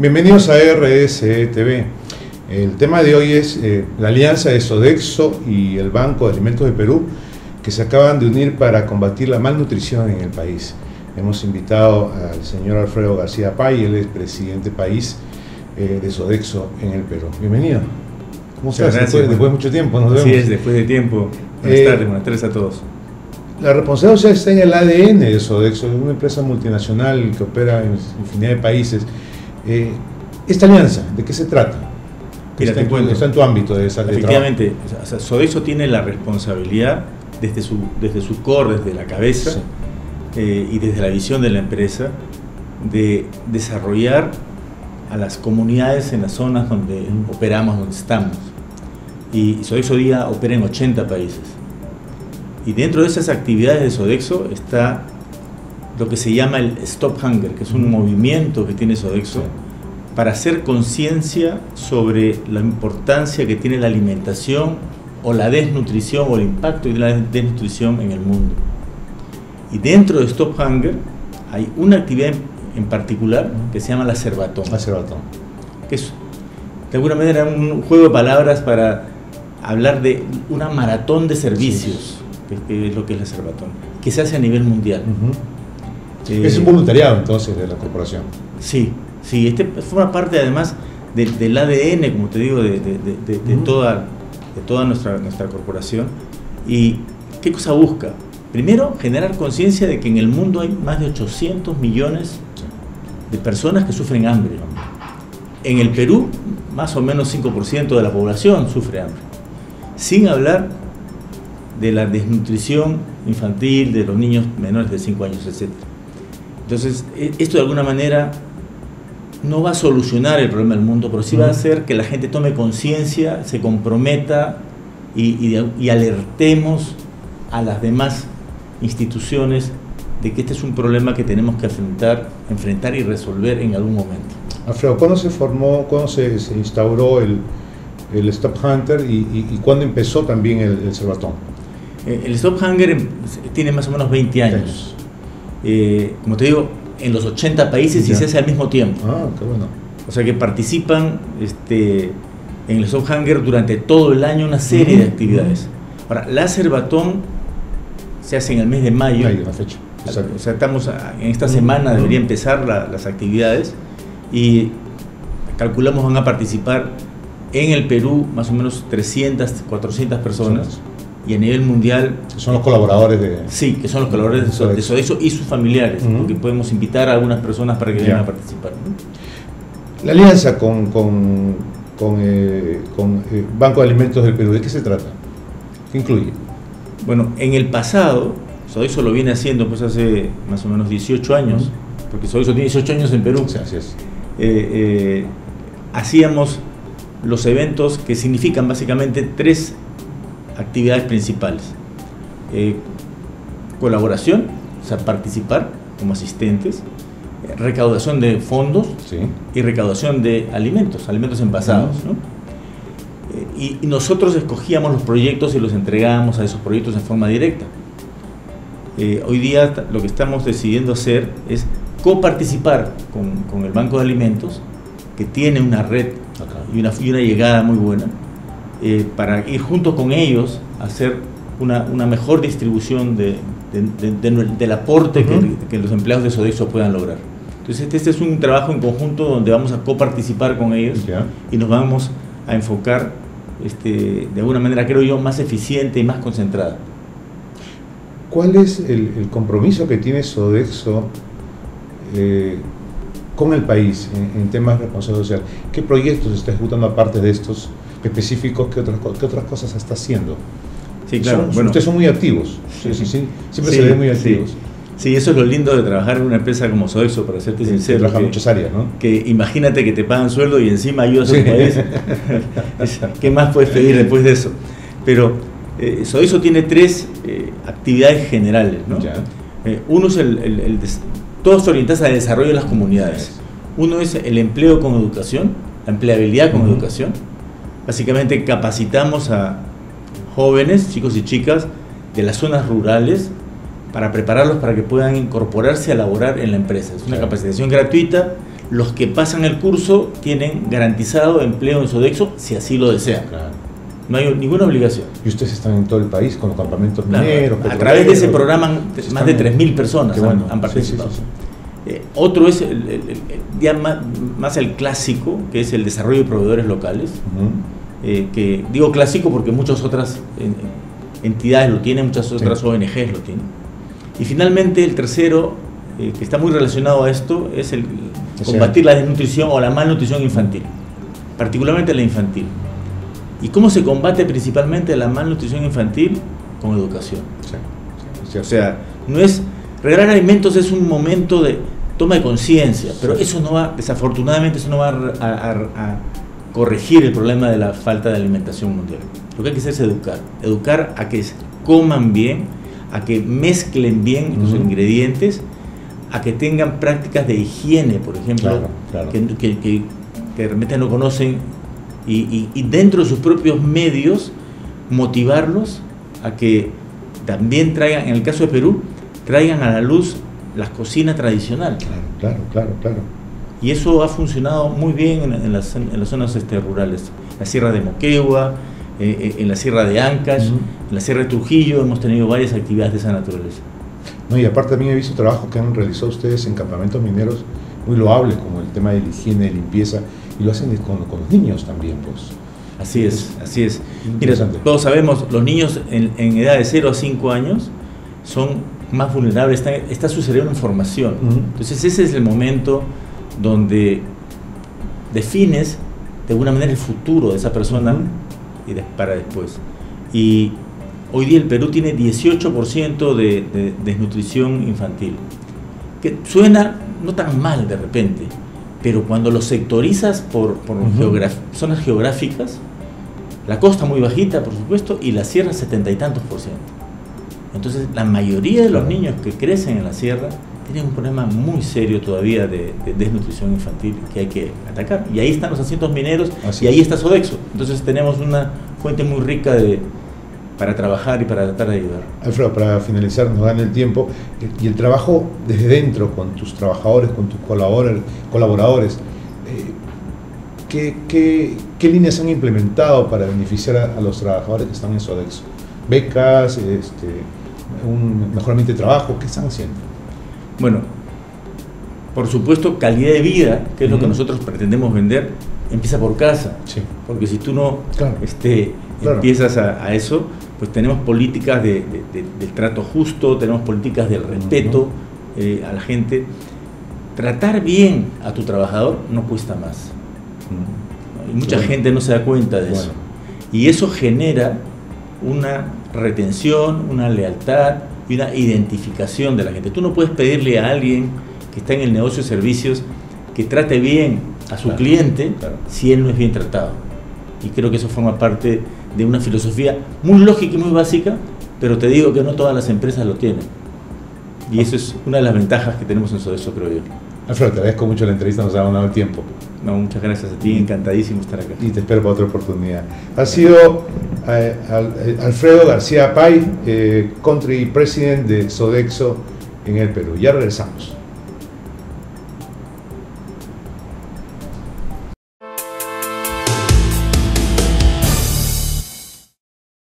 Bienvenidos a RSE TV. El tema de hoy es la alianza de Sodexo y el Banco de Alimentos del Perú, que se acaban de unir para combatir la malnutrición en el país. Hemos invitado al señor Alfredo García Pye, él es presidente país de Sodexo en el Perú. Bienvenido. ¿Cómo estás? Después de mucho tiempo nos vemos. Así es, después de tiempo. Buenas tardes a todos. La responsabilidad está en el ADN de Sodexo, es una empresa multinacional que opera en infinidad de países. ¿Esta alianza, de qué se trata? Mira, está en tu ámbito de esa. Efectivamente, o sea, Sodexo tiene la responsabilidad desde su core, desde la cabeza, sí, y desde la visión de la empresa, de desarrollar a las comunidades en las zonas donde operamos, donde estamos. Y Sodexo día opera en 80 países. Y dentro de esas actividades de Sodexo está lo que se llama el Stop Hunger, que es un movimiento que tiene Sodexo para hacer conciencia sobre la importancia que tiene la alimentación o la desnutrición o el impacto de la desnutrición en el mundo. Y dentro de Stop Hunger hay una actividad en particular que se llama la Servathon. La Servathon, que es de alguna manera un juego de palabras para hablar de una maratón de servicios, que es lo que es la Servathon, que se hace a nivel mundial. Es un voluntariado entonces de la corporación. Sí, sí, este forma parte además del ADN, como te digo, de toda nuestra corporación. ¿Y qué cosa busca? Primero, generar conciencia de que en el mundo hay más de 800 millones de personas que sufren hambre. En el Perú, más o menos 5% de la población sufre hambre. Sin hablar de la desnutrición infantil, de los niños menores de 5 años, etc. Entonces, esto de alguna manera no va a solucionar el problema del mundo, pero sí va a hacer que la gente tome conciencia, se comprometa y alertemos a las demás instituciones de que este es un problema que tenemos que enfrentar y resolver en algún momento. Alfredo, ¿cuándo se formó, cuándo se instauró el Stop Hunger y cuándo empezó también el Servathon? El Stop Hunger tiene más o menos 20 años. Como te digo, en los 80 países y se hace al mismo tiempo. Ah, qué bueno. O sea que participan en el Stop Hunger durante todo el año una serie de actividades. Ahora, la Servathon se hace en el mes de mayo. La fecha. Exacto. O sea, estamos en esta semana, debería empezar las actividades y calculamos van a participar en el Perú más o menos 300, 400 personas. Y a nivel mundial... Que son los colaboradores de... Sí, que son los colaboradores de Sodexo y sus familiares, porque podemos invitar a algunas personas para que vengan a participar, ¿no? La alianza con Banco de Alimentos del Perú, ¿de qué se trata? ¿Qué incluye? Bueno, en el pasado, Sodexo lo viene haciendo pues hace más o menos 18 años, porque Sodexo tiene 18 años en Perú. Sí, así es. Hacíamos los eventos que significan básicamente tres actividades principales: colaboración, o sea, participar como asistentes, recaudación de fondos y recaudación de alimentos envasados, ¿no? Y nosotros escogíamos los proyectos y los entregábamos a esos proyectos en forma directa. Hoy día lo que estamos decidiendo hacer es coparticipar con el Banco de Alimentos, que tiene una red y una llegada muy buena, para ir junto con ellos a hacer una mejor distribución del aporte que los empleados de Sodexo puedan lograr. Entonces este es un trabajo en conjunto donde vamos a coparticipar con ellos y nos vamos a enfocar de alguna manera, creo yo, más eficiente y más concentrada. ¿Cuál es el compromiso que tiene Sodexo con el país en temas de responsabilidad social? ¿Qué proyectos está ejecutando aparte de estos específicos? ¿Qué otras cosas está haciendo? Sí, claro. Bueno, ustedes son muy activos. Siempre se ven muy activos. Sí, eso es lo lindo de trabajar en una empresa como Sodexo, para serte sincero. Trabaja en muchas áreas, ¿no? Que imagínate que te pagan sueldo y encima ayudas a un país. ¿Qué más puedes pedir después de eso? Pero Sodexo tiene tres actividades generales, ¿no? Uno es todos orientadas al desarrollo de las comunidades. Uno es el empleo con educación, la empleabilidad con educación. Básicamente capacitamos a jóvenes, chicos y chicas de las zonas rurales para prepararlos para que puedan incorporarse a laborar en la empresa. Es una capacitación gratuita, los que pasan el curso tienen garantizado empleo en Sodexo si así lo desean. Claro. No hay ninguna obligación. Y ustedes están en todo el país con los campamentos mineros. Claro. A través de ese programa más de 3.000 personas han participado. Sí, sí, sí. Otro es ya más el clásico, que es el desarrollo de proveedores locales. Uh-huh. Que digo clásico porque muchas otras entidades lo tienen, muchas otras, sí, ONGs lo tienen. Y finalmente el tercero, que está muy relacionado a esto, es el combatir la desnutrición o la malnutrición infantil, particularmente la infantil. ¿Y cómo se combate principalmente la malnutrición infantil? Con educación. Sí, sí, sí. O sea, no es regalar alimentos, es un momento de toma de conciencia, pero eso no va, desafortunadamente, eso no va a corregir el problema de la falta de alimentación mundial. Lo que hay que hacer es educar, educar a que coman bien, a que mezclen bien los ingredientes, a que tengan prácticas de higiene, por ejemplo, que realmente no conocen, y dentro de sus propios medios motivarlos a que también traigan, en el caso de Perú, traigan a la luz las cocinas tradicionales. Claro. Y eso ha funcionado muy bien en las zonas rurales, la sierra de Moquegua, en la sierra de Ancash, en la sierra de Trujillo. Hemos tenido varias actividades de esa naturaleza. No, y aparte también he visto trabajos que han realizado ustedes en campamentos mineros muy loables, como el tema de la higiene, de limpieza, y lo hacen con los niños también, pues. Así es, así es. Mira, todos sabemos, los niños en edad de 0 a 5 años son más vulnerables, está su cerebro en formación. Entonces ese es el momento donde defines de alguna manera el futuro de esa persona para después. Y hoy día el Perú tiene 18% de desnutrición infantil, que suena no tan mal de repente, pero cuando lo sectorizas por zonas geográficas, la costa muy bajita, por supuesto, y la sierra 70 y tantos %. Entonces la mayoría de los niños que crecen en la sierra tienen un problema muy serio todavía de desnutrición infantil que hay que atacar. Y ahí están los asientos mineros. Así y ahí está Sodexo. Entonces tenemos una fuente muy rica para trabajar y para tratar de ayudar. Alfredo, para finalizar, nos dan el tiempo, y el trabajo desde dentro, con tus trabajadores, con tus colaboradores, ¿qué líneas han implementado para beneficiar a los trabajadores que están en Sodexo? ¿Becas, un mejor ambiente de trabajo? ¿Qué están haciendo? Bueno, por supuesto, calidad de vida, que es lo que nosotros pretendemos vender, empieza por casa, porque si tú no empiezas a eso, pues tenemos políticas del trato justo, tenemos políticas del respeto a la gente. Tratar bien a tu trabajador no cuesta más. Y mucha gente no se da cuenta de eso. Y eso genera una retención, una lealtad y una identificación de la gente. Tú no puedes pedirle a alguien que está en el negocio de servicios que trate bien a su cliente si él no es bien tratado. Y creo que eso forma parte de una filosofía muy lógica y muy básica, pero te digo que no todas las empresas lo tienen. Y eso es una de las ventajas que tenemos en Sodexo, creo yo. Alfredo, te agradezco mucho la entrevista, nos ha ganado el tiempo. No, muchas gracias a ti, encantadísimo estar acá. Y te espero para otra oportunidad. Ha sido Alfredo García Pye, Country President de Sodexo en el Perú. Ya regresamos.